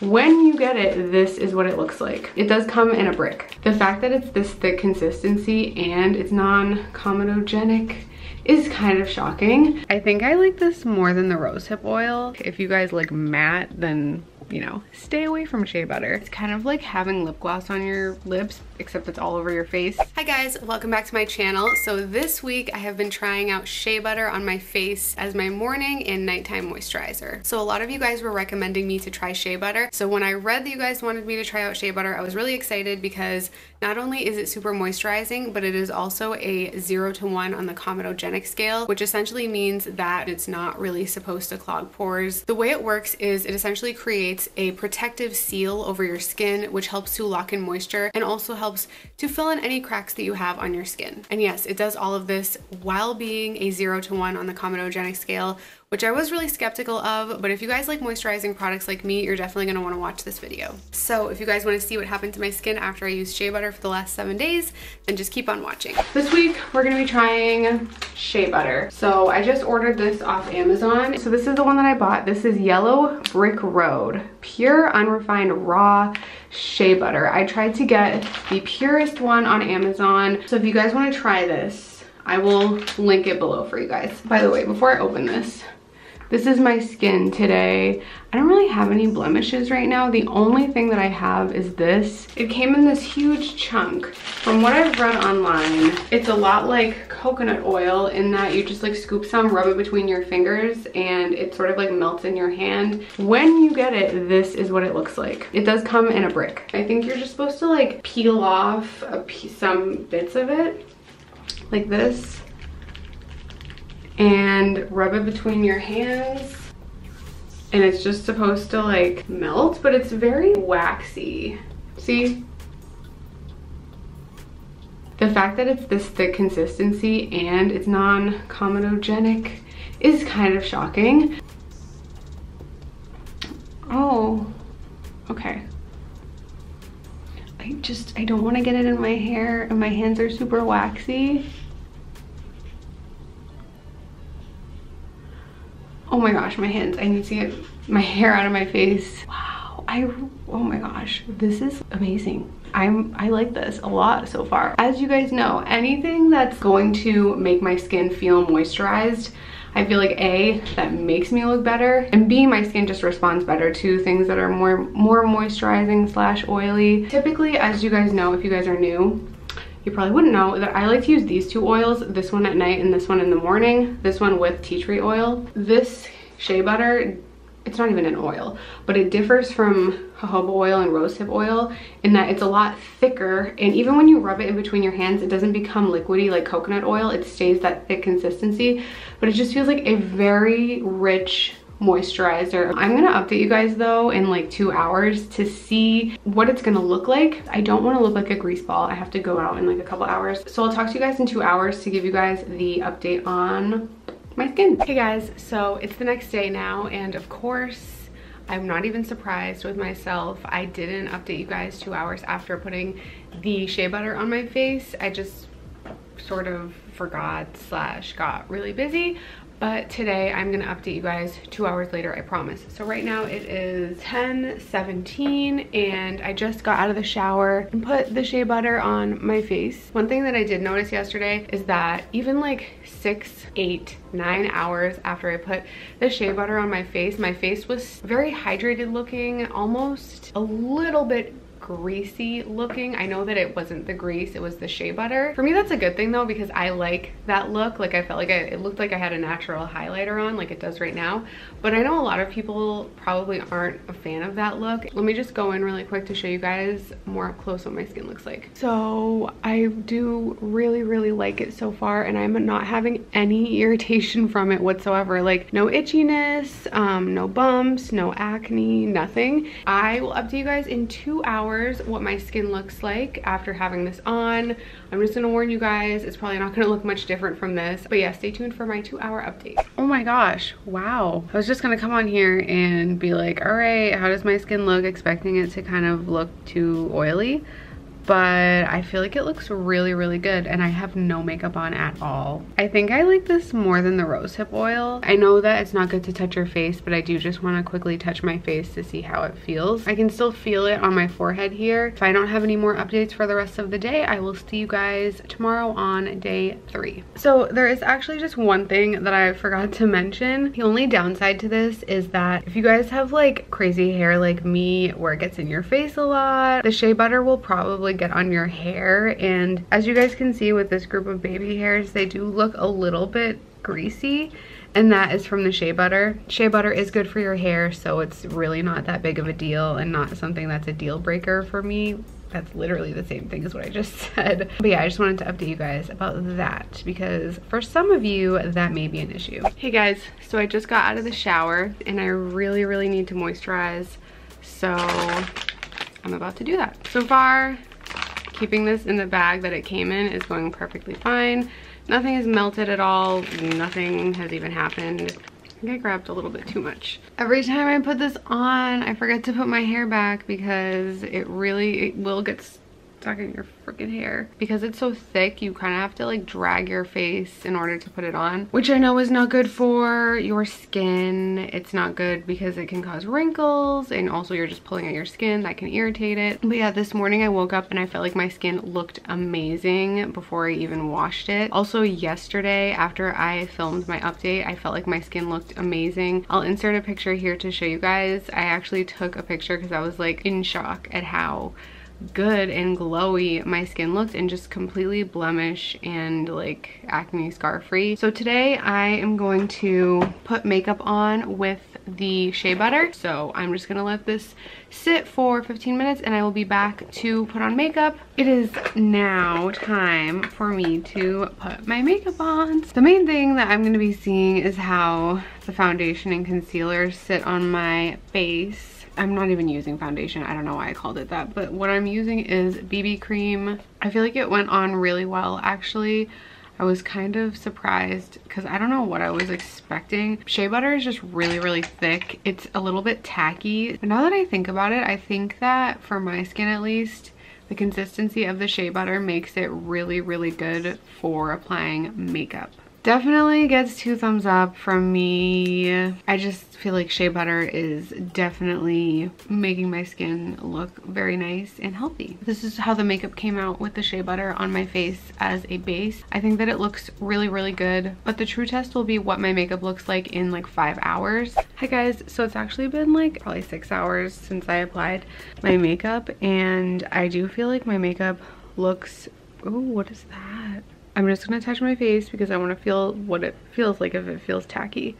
When you get it, this is what it looks like. It does come in a brick. The fact that it's this thick consistency and it's non-comedogenic is kind of shocking. I think I like this more than the rosehip oil. If you guys like matte, then you know, stay away from shea butter. It's kind of like having lip gloss on your lips, except it's all over your face. Hi guys, welcome back to my channel. So this week I have been trying out shea butter on my face as my morning and nighttime moisturizer. So a lot of you guys were recommending me to try shea butter. So when I read that you guys wanted me to try out shea butter, I was really excited because not only is it super moisturizing, but it is also a 0 to 1 on the comedogenic scale, which essentially means that it's not really supposed to clog pores. The way it works is it essentially creates a protective seal over your skin, which helps to lock in moisture and also helps to fill in any cracks that you have on your skin. And yes, it does all of this while being a 0 to 1 on the comedogenic scale, which I was really skeptical of, but if you guys like moisturizing products like me, you're definitely gonna wanna watch this video. So if you guys wanna see what happened to my skin after I used shea butter for the last 7 days, then just keep on watching. This week, we're gonna be trying shea butter. So I just ordered this off Amazon. So this is the one that I bought. This is Yellow Brick Road, pure, unrefined, raw shea butter. I tried to get the purest one on Amazon. So if you guys wanna try this, I will link it below for you guys. By the way, before I open this, this is my skin today. I don't really have any blemishes right now. The only thing that I have is this. It came in this huge chunk. From what I've read online, it's a lot like coconut oil in that you just like scoop some, rub it between your fingers, and it sort of like melts in your hand. When you get it, this is what it looks like. It does come in a brick. I think you're just supposed to like peel off some bits of it, like this, and rub it between your hands, and it's just supposed to like melt, but it's very waxy. See? The fact that it's this thick consistency and it's non-comedogenic is kind of shocking. Oh, okay. I don't want to get it in my hair, and my hands are super waxy. Oh my gosh, my hands, I need to get my hair out of my face. Wow, oh my gosh, this is amazing. I like this a lot so far. As you guys know, anything that's going to make my skin feel moisturized, I feel like A, that makes me look better, and B, my skin just responds better to things that are more moisturizing / oily. Typically, as you guys know, if you guys are new, you probably wouldn't know that I like to use these two oils, this one at night and this one in the morning, this one with tea tree oil. This shea butter, it's not even an oil, but it differs from jojoba oil and rosehip oil in that it's a lot thicker, and even when you rub it in between your hands, it doesn't become liquidy like coconut oil. It stays that thick consistency, but it just feels like a very rich moisturizer. I'm gonna update you guys though in like 2 hours to see what it's gonna look like. I don't want to look like a grease ball. I have to go out in like a couple hours, so I'll talk to you guys in 2 hours to give you guys the update on my skin. Hey guys, so it's the next day now, and of course I'm not even surprised with myself. I didn't update you guys 2 hours after putting the shea butter on my face. I just sort of forgot / got really busy, but today I'm gonna update you guys 2 hours later, I promise. So right now it is 10:17, and I just got out of the shower and put the shea butter on my face. One thing that I did notice yesterday is that even like 6, 8, 9 hours after I put the shea butter on my face was very hydrated looking, almost a little bit greasy looking. I know that it wasn't the grease, it was the shea butter. For me, that's a good thing though, because I like that look. Like I felt like it looked like I had a natural highlighter on, like it does right now. But I know a lot of people probably aren't a fan of that look. Let me just go in really quick to show you guys more up close what my skin looks like. So I do really, really like it so far, and I'm not having any irritation from it whatsoever. Like no itchiness, no bumps, no acne, nothing. I will update you guys in 2 hours what my skin looks like after having this on. I'm just gonna warn you guys, it's probably not gonna look much different from this, but yeah, stay tuned for my 2 hour update. Oh my gosh, wow. I was just gonna come on here and be like, all right, how does my skin look? Expecting it to kind of look too oily, but I feel like it looks really, really good, and I have no makeup on at all. I think I like this more than the Rosehip Oil. I know that it's not good to touch your face, but I do just want to quickly touch my face to see how it feels. I can still feel it on my forehead here. If I don't have any more updates for the rest of the day, I will see you guys tomorrow on day 3. So there is actually just one thing that I forgot to mention. The only downside to this is that if you guys have like crazy hair like me where it gets in your face a lot, the shea butter will probably get on your hair. And as you guys can see with this group of baby hairs, they do look a little bit greasy, and that is from the shea butter. Shea butter is good for your hair, so it's really not that big of a deal and not something that's a deal breaker for me. That's literally the same thing as what I just said. But yeah, I just wanted to update you guys about that because for some of you, that may be an issue. Hey guys, so I just got out of the shower and I really, really need to moisturize. So I'm about to do that. So far, keeping this in the bag that it came in is going perfectly fine. Nothing has melted at all. Nothing has even happened. I think I grabbed a little bit too much. Every time I put this on, I forget to put my hair back because it will get stuck in your freaking hair. Because it's so thick, you kind of have to like drag your face in order to put it on, which I know is not good for your skin. It's not good because it can cause wrinkles, and also you're just pulling at your skin. That can irritate it. But yeah, this morning I woke up and I felt like my skin looked amazing before I even washed it. Also yesterday, after I filmed my update, I felt like my skin looked amazing. I'll insert a picture here to show you guys. I actually took a picture because I was like in shock at how good and glowy my skin looked, and just completely blemish and like acne scar free. So today I am going to put makeup on with the shea butter. So I'm just gonna let this sit for 15 minutes and I will be back to put on makeup. It is now time for me to put my makeup on. The main thing that I'm gonna be seeing is how the foundation and concealer sit on my face. I'm not even using foundation. I don't know why I called it that, but what I'm using is BB cream. I feel like it went on really well, actually. I was kind of surprised because I don't know what I was expecting. Shea butter is just really, really thick. It's a little bit tacky. But now that I think about it, I think that for my skin at least, the consistency of the shea butter makes it really, really good for applying makeup. Definitely gets 2 thumbs up from me. I just feel like shea butter is definitely making my skin look very nice and healthy. This is how the makeup came out with the shea butter on my face as a base. I think that it looks really, really good, but the true test will be what my makeup looks like in like 5 hours. Hi guys, so it's actually been like probably 6 hours since I applied my makeup, and I do feel like my makeup looks, ooh, what is that? I'm just gonna touch my face because I wanna feel what it feels like if it feels tacky.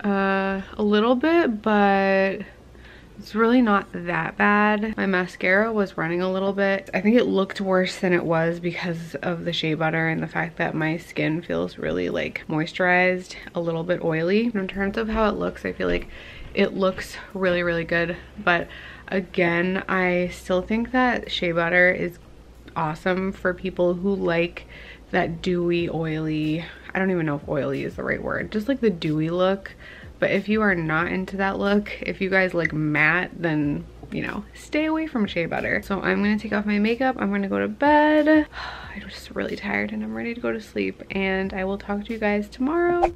A little bit, but it's really not that bad. My mascara was running a little bit. I think it looked worse than it was because of the shea butter and the fact that my skin feels really like moisturized, a little bit oily. In terms of how it looks, I feel like it looks really, really good. But again, I still think that shea butter is awesome for people who like that dewy, oily, I don't even know if oily is the right word, just like the dewy look. But if you are not into that look, if you guys like matte, then you know, stay away from shea butter. So I'm gonna take off my makeup, I'm gonna go to bed. I'm just really tired and I'm ready to go to sleep, and I will talk to you guys tomorrow.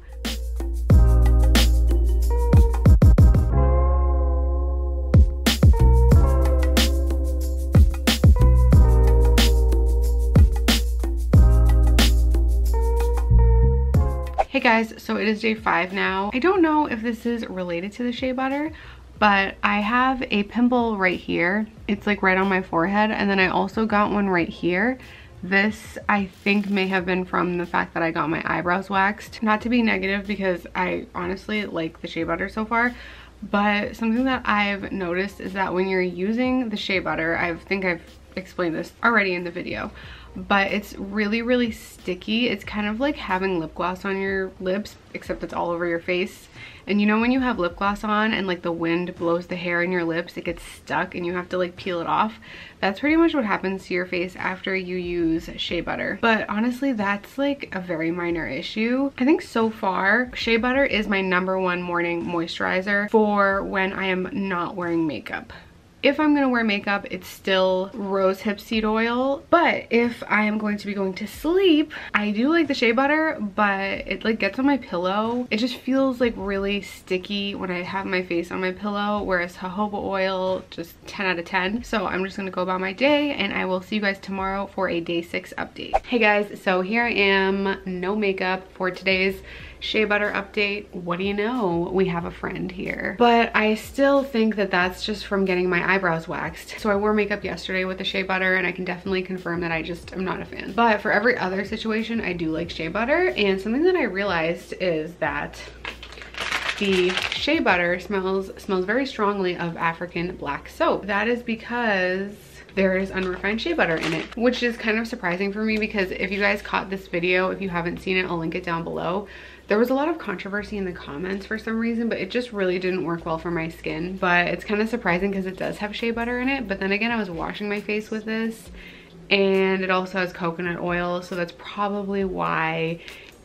Hey guys, so it is day 5 now. I don't know if this is related to the shea butter, but I have a pimple right here. It's like right on my forehead, and then I also got one right here. This I think may have been from the fact that I got my eyebrows waxed. Not to be negative because I honestly like the shea butter so far, but something that I've noticed is that when you're using the shea butter, I think I've explained this already in the video, but it's really, really sticky. It's kind of like having lip gloss on your lips, except it's all over your face. And you know when you have lip gloss on and like the wind blows the hair in your lips, it gets stuck and you have to like peel it off? That's pretty much what happens to your face after you use shea butter. But honestly, that's like a very minor issue. I think so far, shea butter is my number 1 morning moisturizer for when I am not wearing makeup. If I'm gonna wear makeup, it's still rosehip seed oil, but if I am going to be going to sleep, I do like the Shea Butter, but it like gets on my pillow. It just feels like really sticky when I have my face on my pillow, whereas jojoba oil, just 10 out of 10. So I'm just gonna go about my day, and I will see you guys tomorrow for a day 6 update. Hey guys, so here I am, no makeup for today's Shea Butter update. What do you know? We have a friend here. But I still think that that's just from getting my eyebrows waxed. So I wore makeup yesterday with the Shea Butter, and I can definitely confirm that I just am not a fan. But for every other situation, I do like Shea Butter. And something that I realized is that the Shea Butter smells very strongly of African black soap. That is because there is unrefined shea butter in it, which is kind of surprising for me, because if you guys caught this video, if you haven't seen it, I'll link it down below. There was a lot of controversy in the comments for some reason, but it just really didn't work well for my skin. But it's kind of surprising because it does have shea butter in it. But then again, I was washing my face with this, and it also has coconut oil. So that's probably why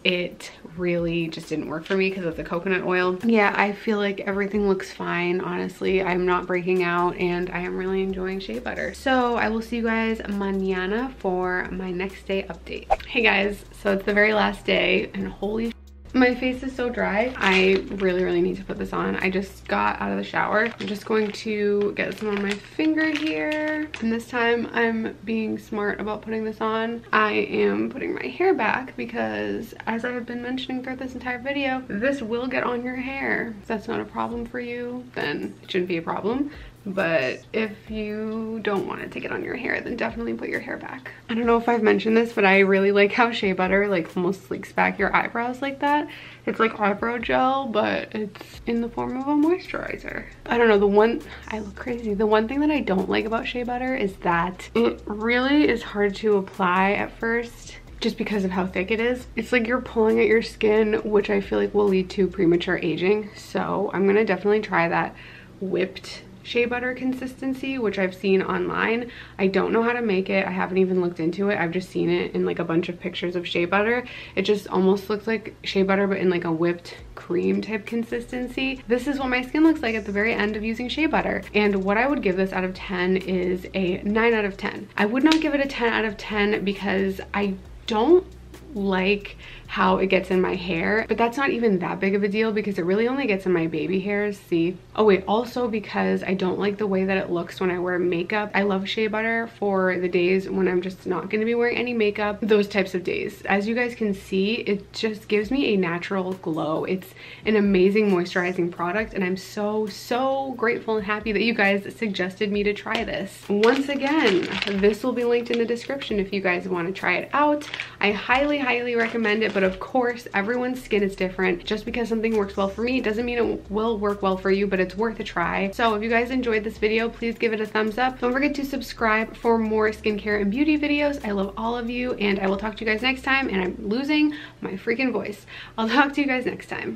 it really just didn't work for me, because of the coconut oil. Yeah, I feel like everything looks fine, honestly. I'm not breaking out, and I am really enjoying shea butter. So I will see you guys mañana for my next day update. Hey guys, so it's the very last day, and holy, my face is so dry. I really need to put this on. I just got out of the shower. I'm just going to get some on my finger here. And this time I'm being smart about putting this on. I am putting my hair back because, as I've been mentioning throughout this entire video, this will get on your hair. If that's not a problem for you, then it shouldn't be a problem. But if you don't want it to get on your hair, then definitely put your hair back. I don't know if I've mentioned this, but I really like how shea butter like almost sleeks back your eyebrows like that. It's like eyebrow gel, but it's in the form of a moisturizer. I don't know, I look crazy. The one thing that I don't like about shea butter is that it really is hard to apply at first, just because of how thick it is. It's like you're pulling at your skin, which I feel like will lead to premature aging. So I'm gonna definitely try that whipped shea butter consistency, which I've seen online. I don't know how to make it. I haven't even looked into it. I've just seen it in like a bunch of pictures of shea butter. It just almost looks like shea butter, but in like a whipped cream type consistency. This is what my skin looks like at the very end of using shea butter. And what I would give this out of 10 is a 9 out of 10. I would not give it a 10 out of 10 because I don't like how it gets in my hair, but that's not even that big of a deal because it really only gets in my baby hairs. See, oh wait, also because I don't like the way that it looks when I wear makeup. I love shea butter for the days when I'm just not going to be wearing any makeup, those types of days. As you guys can see, it just gives me a natural glow. It's an amazing moisturizing product, and I'm so grateful and happy that you guys suggested me to try this. Once again, this will be linked in the description if you guys want to try it out. I highly recommend it. But of course, everyone's skin is different. Just because something works well for me doesn't mean it will work well for you, but it's worth a try. So if you guys enjoyed this video, please give it a thumbs up. Don't forget to subscribe for more skincare and beauty videos. I love all of you, and I will talk to you guys next time. And I'm losing my freaking voice. I'll talk to you guys next time.